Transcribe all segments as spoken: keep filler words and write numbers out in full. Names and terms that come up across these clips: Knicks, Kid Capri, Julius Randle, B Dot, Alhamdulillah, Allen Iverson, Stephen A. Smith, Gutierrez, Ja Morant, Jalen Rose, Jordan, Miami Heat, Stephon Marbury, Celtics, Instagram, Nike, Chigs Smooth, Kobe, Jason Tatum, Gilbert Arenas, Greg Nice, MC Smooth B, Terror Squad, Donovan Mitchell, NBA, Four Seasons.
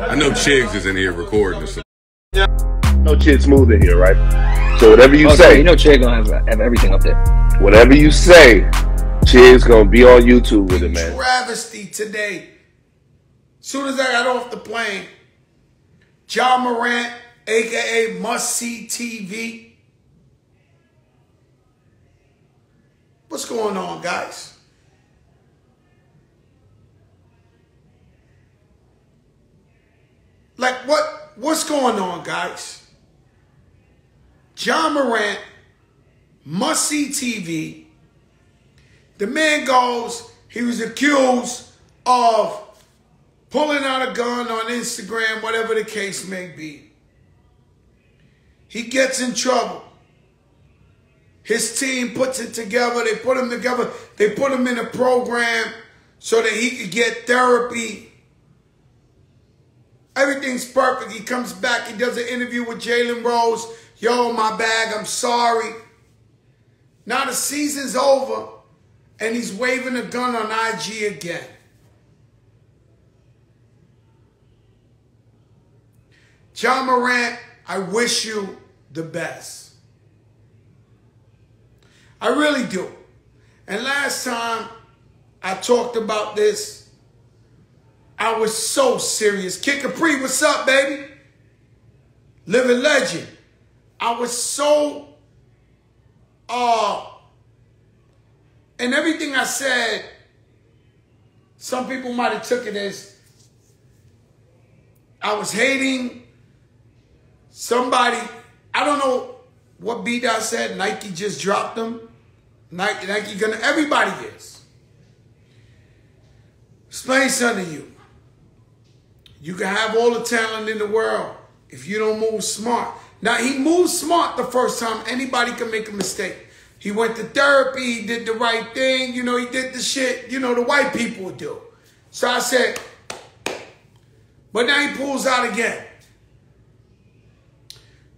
I know Chigs is in here recording. So. No Chig Smooth in here, right? So whatever you oh, say, no, you know Chig gonna have, have everything up there. Whatever you say, Chig's gonna be on YouTube with it, man. Travesty today. Soon as I got off the plane, Ja Morant, aka Must See T V. What's going on, guys? Like, what? What's going on, guys? Ja Morant, Must See T V. The man goes, he was accused of pulling out a gun on Instagram, whatever the case may be. He gets in trouble. His team puts it together. They put him together. They put him in a program so that he could get therapy. Everything's perfect. He comes back. He does an interview with Jalen Rose. Yo, my bag, I'm sorry. Now the season's over, and he's waving a gun on I G again. Ja Morant, I wish you the best. I really do. And last time I talked about this, I was so serious. Kid Capri, what's up, baby? Living legend. I was so, uh, and everything I said, some people might have took it as I was hating. Somebody, I don't know what B Dot said. Nike just dropped them. Nike, Nike gonna, everybody is. Explain something to you. You can have all the talent in the world if you don't move smart. Now, he moved smart the first time. Anybody can make a mistake. He went to therapy. He did the right thing. You know, he did the shit, you know, the white people do. So I said, but now he pulls out again.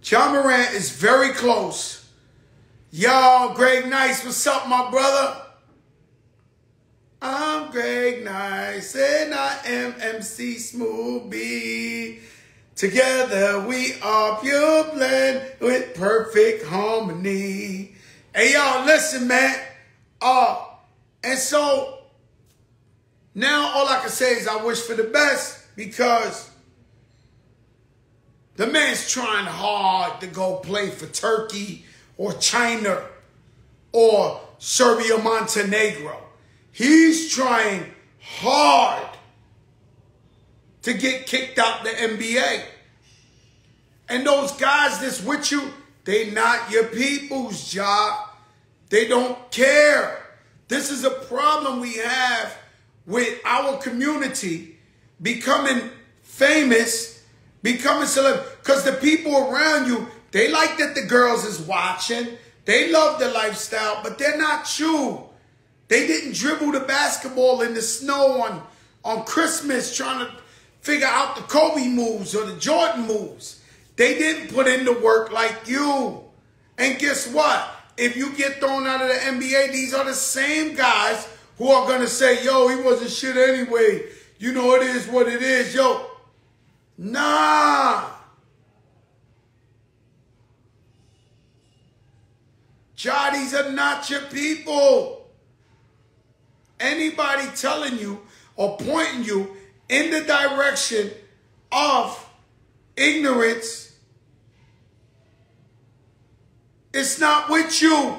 Ja Morant is very close. Yo, Greg Nice, what's up, my brother? I'm Greg Nice, and I am M C Smooth B. Together we are pure blend with perfect harmony. Hey, y'all, listen, man. Uh, and so, now all I can say is I wish for the best, because the man's trying hard to go play for Turkey or China or Serbia, Montenegro. He's trying hard to get kicked out the N B A. And those guys that's with you, they not your people's job. They don't care. This is a problem we have with our community becoming famous, becoming celeb, because the people around you, they like that the girls is watching. They love the lifestyle, but they're not you. They didn't dribble the basketball in the snow on, on Christmas trying to figure out the Kobe moves or the Jordan moves. They didn't put in the work like you. And guess what? If you get thrown out of the N B A, these are the same guys who are going to say, yo, he wasn't shit anyway. You know, it is what it is. Yo. Nah. Jotties are not your people. Anybody telling you or pointing you in the direction of ignorance, it's not with you.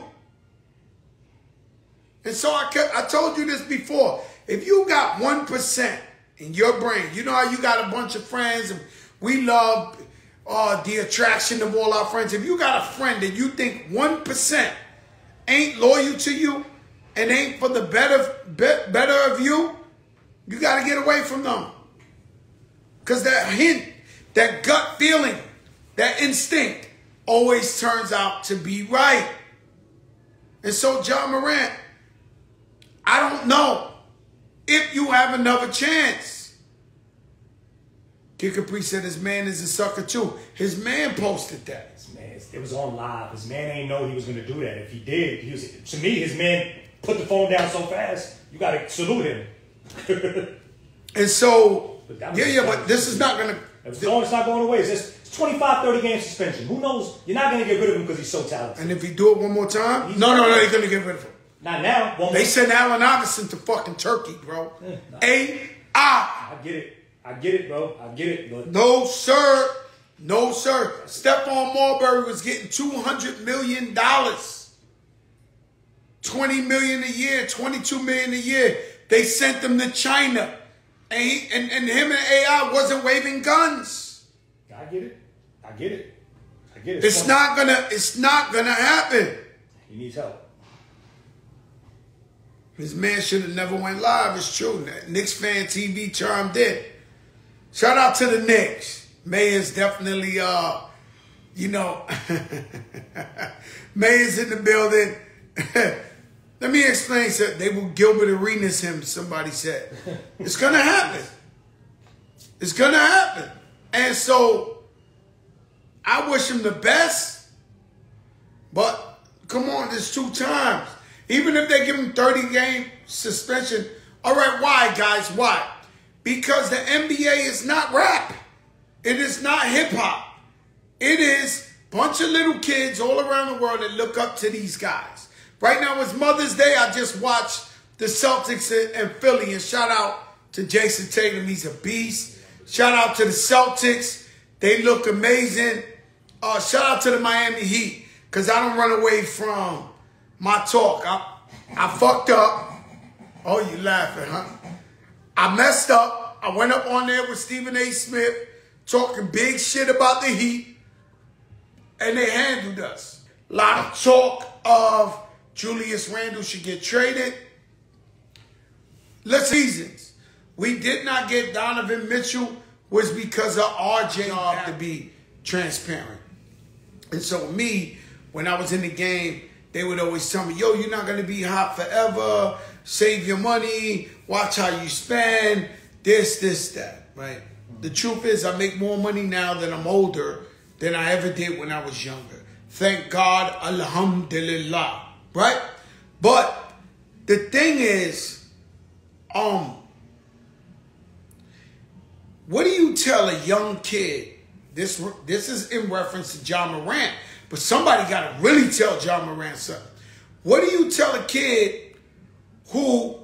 And so I, kept, I told you this before. If you got one percent, in your brain. You know how you got a bunch of friends and we love uh, the attraction of all our friends. If you got a friend that you think one percent ain't loyal to you and ain't for the better, be, better of you, you got to get away from them. Because that hint, that gut feeling, that instinct always turns out to be right. And so, Ja Morant, I don't know if you have another chance. Kid Capri said his man is a sucker too. His man posted that. His man, it was on live. His man ain't know he was going to do that. If he did, he was, to me, his man put the phone down so fast, you got to salute him. And so, Yeah, yeah, but this is not going to... If it's going, it's not going away. It's just twenty-five, thirty game suspension. Who knows? You're not going to get rid of him because he's so talented. And if he do it one more time... He's no, no, no, he's going to get rid of him. Not now. One they more. Sent Allen Iverson to fucking Turkey, bro. Yeah, nah. A I. I get it. I get it, bro. I get it, bro. No, sir. No, sir. Stephon Marbury was getting two hundred million dollars. twenty million dollars a year. twenty-two million dollars a year. They sent them to China. And, he, and, and him and A I wasn't waving guns. I get it. I get it. I get it. It's Something. not gonna it's not gonna happen. He needs help. His man should have never went live. It's true. Knicks Fan T V chimed in. Shout out to the Knicks. Mayor's definitely uh you know Mayor's in the building. Let me explain, sir. They will Gilbert Arenas him, somebody said. It's going to happen. It's going to happen. And so, I wish him the best. But, come on, there's two times. Even if they give him thirty game suspension. All right, why, guys? Why? Because the N B A is not rap. It is not hip-hop. It is a bunch of little kids all around the world that look up to these guys. Right now, it's Mother's Day. I just watched the Celtics and Philly. And shout out to Jason Tatum. He's a beast. Shout out to the Celtics. They look amazing. Uh, shout out to the Miami Heat. Because I don't run away from my talk. I, I fucked up. Oh, you laughing, huh? I messed up. I went up on there with Stephen A. Smith. Talking big shit about the Heat. And they handled us. A lot of talk of... Julius Randle should get traded. Let's seasons. We did not get Donovan Mitchell was because of R J off, to be transparent. And so me, when I was in the game, they would always tell me, yo, you're not going to be hot forever. Save your money. Watch how you spend. This, this, that. Right? The truth is I make more money now that I'm older than I ever did when I was younger. Thank God. Alhamdulillah. Right? But the thing is, um, what do you tell a young kid? This this is in reference to Ja Morant, but somebody got to really tell Ja Morant something. What do you tell a kid who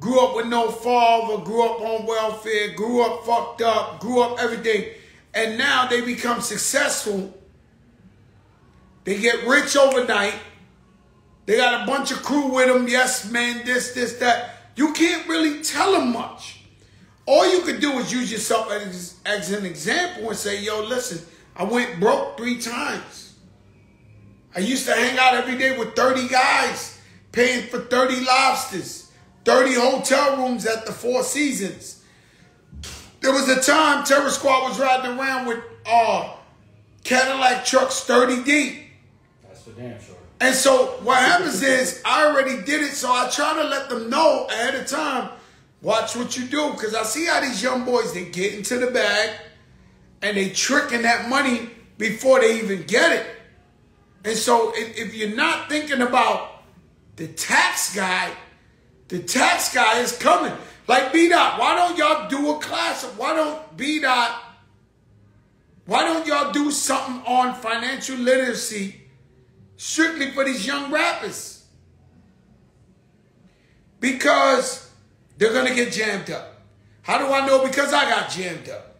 grew up with no father, grew up on welfare, grew up fucked up, grew up everything, and now they become successful, they get rich overnight, they got a bunch of crew with them. Yes, man, this, this, that. You can't really tell them much. All you could do is use yourself as, as an example and say, yo, listen, I went broke three times. I used to hang out every day with thirty guys paying for thirty lobsters, thirty hotel rooms at the Four Seasons. There was a time Terror Squad was riding around with uh, Cadillac trucks thirty deep. That's for damn sure. And so what happens is I already did it, so I try to let them know ahead of time, watch what you do. Because I see how these young boys, they get into the bag and they tricking that money before they even get it. And so if, if you're not thinking about the tax guy, the tax guy is coming. Like B Dot, why don't y'all do a class? Why don't B Dot, why don't y'all do something on financial literacy? Strictly for these young rappers. Because they're going to get jammed up. How do I know? Because I got jammed up.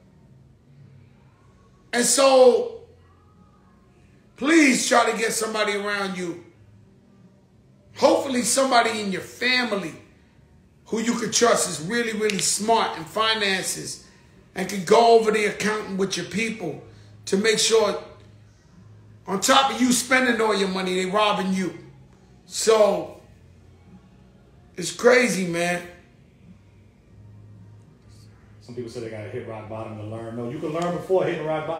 And so, please try to get somebody around you. Hopefully somebody in your family who you can trust is really, really smart in finances and can go over the accounting with your people to make sure... On top of you spending all your money, they robbing you. So, it's crazy, man. Some people say they got to hit rock bottom to learn. No, you can learn before hitting rock bottom.